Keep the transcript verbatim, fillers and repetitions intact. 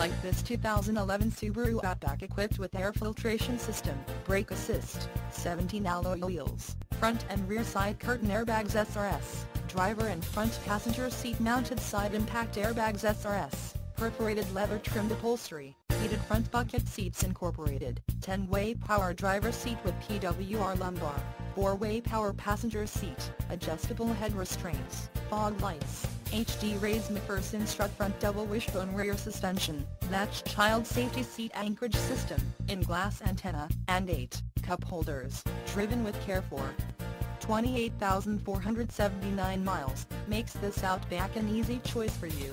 like this two thousand eleven Subaru Outback equipped with air filtration system, brake assist, seventeen alloy wheels, front and rear side curtain airbags S R S, driver and front passenger seat mounted side impact airbags S R S, perforated leather trimmed upholstery, heated front bucket seats incorporated, ten-way power driver seat with P W R lumbar, four-way power passenger seat, adjustable head restraints, fog lights, H D raised McPherson Strut front double wishbone rear suspension, Latch child safety seat anchorage system, in-glass antenna, and eight cup holders, driven with care for twenty-eight thousand four hundred seventy-nine miles, makes this Outback an easy choice for you.